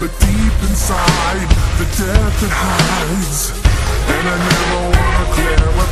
but deep inside, the death that hides, and I never wanna clear.